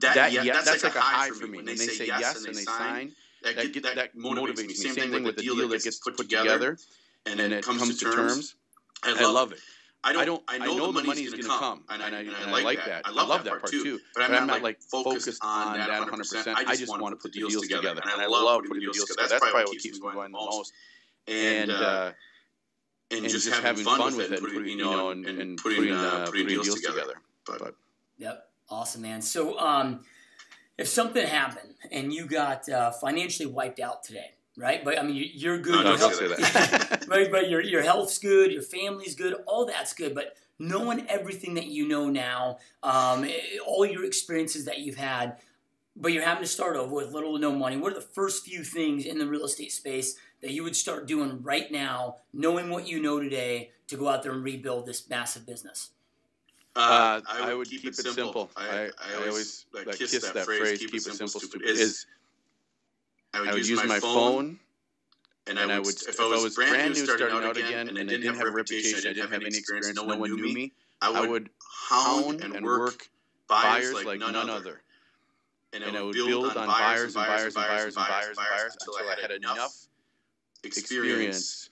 That, that, yeah, that's, that's like, like a high for me. When they say yes and they sign, that, that, get, that motivates me. Same thing with the deal that gets put together, and then it comes to terms. I love it. I don't. I know the money's going to come, and I, and I like that. I love that part too. But I'm not like focused on that one hundred percent. I just want to put the deals together, and I love putting the deals together. That's probably what keeps me going the most. And and, and just, just having, having fun, fun with it, and, you know, and, and, and putting, uh, putting deals, deals together. together. But, but. Yep, awesome, man. So um, if something happened and you got uh, financially wiped out today, right? But I mean, you're good. No, don't say that. Right, but your your health's good, your family's good, all that's good. But knowing everything that you know now, um, all your experiences that you've had, but you're having to start over with little or no money, what are the first few things in the real estate space that you would start doing right now, knowing what you know today, to go out there and rebuild this massive business? Uh, I, would I would keep, keep it simple. simple. I, I, I always like, kiss, kiss that, that phrase, keep, keep it simple, simple stupid, stupid is. is I would, I would use, use my phone, and I would, I would if, if I was, I was brand, brand new starting, starting out again, and I didn't have a reputation, I didn't have any experience, no one knew me, I would hound and work buyers like none other. And I would build on buyers and buyers and buyers and buyers and buyers until I had enough experience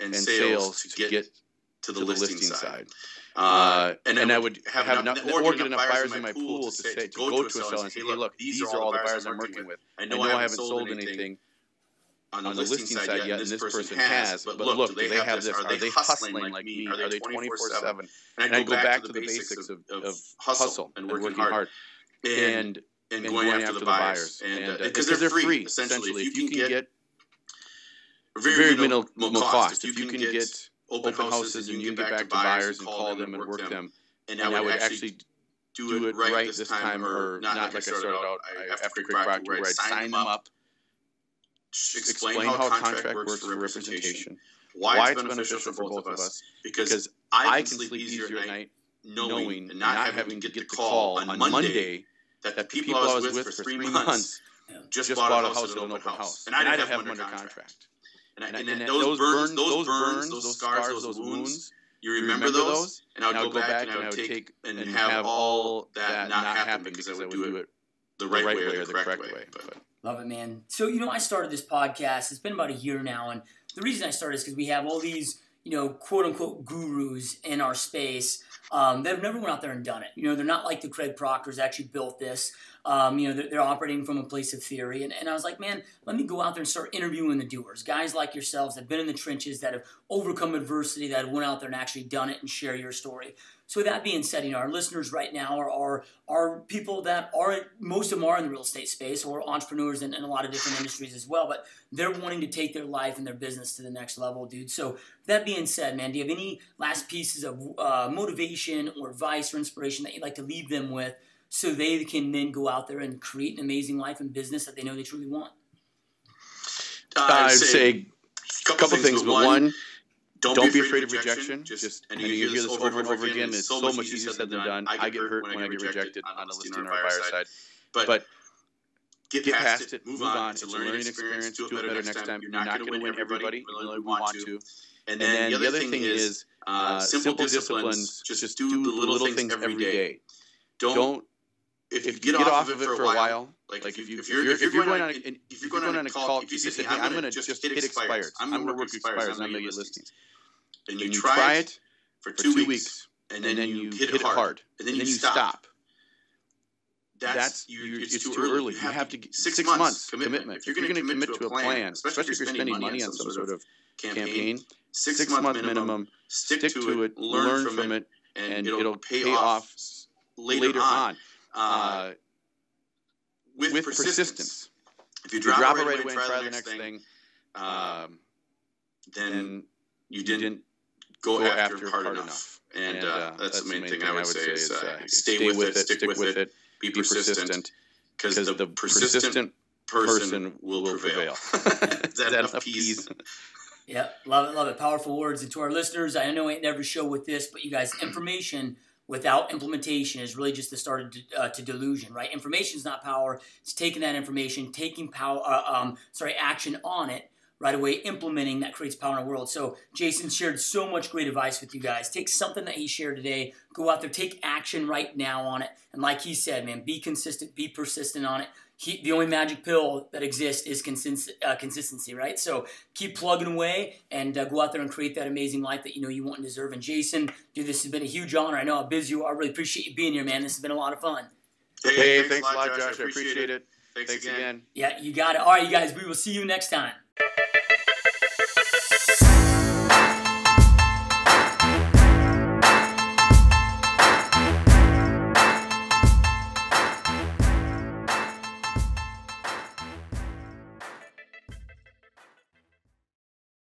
and sales to get to the listing side. Uh, and, and I would have, have enough, or get enough buyers in my pool to, say, to go, go to a seller and say, hey, look, these are all the buyers I'm working with. I know I haven't sold anything on the listing side yet, and this person has, but look, do they have this? Are they hustling like me? Are they twenty-four seven? And I'd go back to the basics of, of hustle and working hard and, and going after the buyers. And because uh, they're free, essentially. If you can get very minimal cost, if you can get open houses, and you can get back to buyers and call them and work them. And I would actually do it right this time, or not like I started out after Craig Proctor, where I'd sign them up, explain how a contract works for representation, why it's beneficial for both of us, because I can sleep easier at night knowing and not having to get the call on Monday that the people I was with for three months just bought a house at an open house, and I didn't have them under contract. And, and, and, and those, those, burns, those burns, those scars, those wounds, you remember, you remember those? And I would go, go back, back and I would take and, and have all that not happen because I would do it the right way or the correct way. way. But. Love it, man. So, you know, I started this podcast. It's been about a year now. And the reason I started is because we have all these, you know, quote-unquote gurus in our space um, that have never went out there and done it. You know, they're not like the Craig Proctors actually built this. Um, you know, they're, they're operating from a place of theory. And, and I was like, man, let me go out there and start interviewing the doers, guys like yourselves that have been in the trenches, that have overcome adversity, that have went out there and actually done it and share your story. So with that being said, you know, our listeners right now are, are, are people that are, most of them are in the real estate space or entrepreneurs in, in a lot of different industries as well, but they're wanting to take their life and their business to the next level, dude. So that being said, man, do you have any last pieces of uh, motivation or advice or inspiration that you'd like to leave them with so they can then go out there and create an amazing life and business that they know they truly want? Uh, I'd say a couple, couple things, but one, Don't, Don't be afraid, afraid of rejection. rejection. Just, just and you, you hear this over, over and over again. It's so much easier said than done. I get hurt when I get rejected on a listing or a buyer side. But, but get, get past it, move on. It's a learning experience. Do it better next time. time. You're not, not going to win everybody. You really want to. And then, and then the other thing is uh, simple disciplines. Just do the little things every day. Don't if you get off of it for a while. Like, like if, you, if, you're, if, you're, if you're going on a, if you're going on a, on a call, if you say, hey, I'm going to just hit expires. I'm going to work expires. I'm going to get listings. And you, and you try it for two, two weeks, and then, then you hit it hard. hard. And then you, and then you stop. stop. That's, you, it's, it's too early. early. You, you have to get six, six months commitment. commitment. If you're, you're going to commit to a plan, plan especially if you're spending money on some sort of campaign, six-month minimum, stick to it, learn from it, and it'll pay off later on. With, with persistence. persistence. If you drop, you drop it right away and try the next thing, thing um, then you didn't, didn't go after, after hard enough. enough. And, and uh, that's, that's the main thing, thing I would say is uh, stay, stay with it, stick with it, it be persistent, because the, the persistent person will prevail. Is that enough peace? Yeah, love it, love it. Powerful words. And to our listeners, I know I ain't never show with this, but you guys, information without implementation is really just the start of, uh, to delusion, right? Information is not power. It's taking that information, taking power, uh, um, sorry, action on it right away, implementing that creates power in the world. So Jason shared so much great advice with you guys. Take something that he shared today, go out there, take action right now on it. And like he said, man, be consistent, be persistent on it. He, the only magic pill that exists is consist, uh, consistency, right? So keep plugging away and uh, go out there and create that amazing life that you know you want and deserve. And Jason, dude, this has been a huge honor. I know how busy you are. I really appreciate you being here, man. This has been a lot of fun. Hey, hey thanks, thanks a lot, Josh. Josh. I appreciate it. it. Thanks, thanks again. again. Yeah, you got it. All right, you guys, we will see you next time.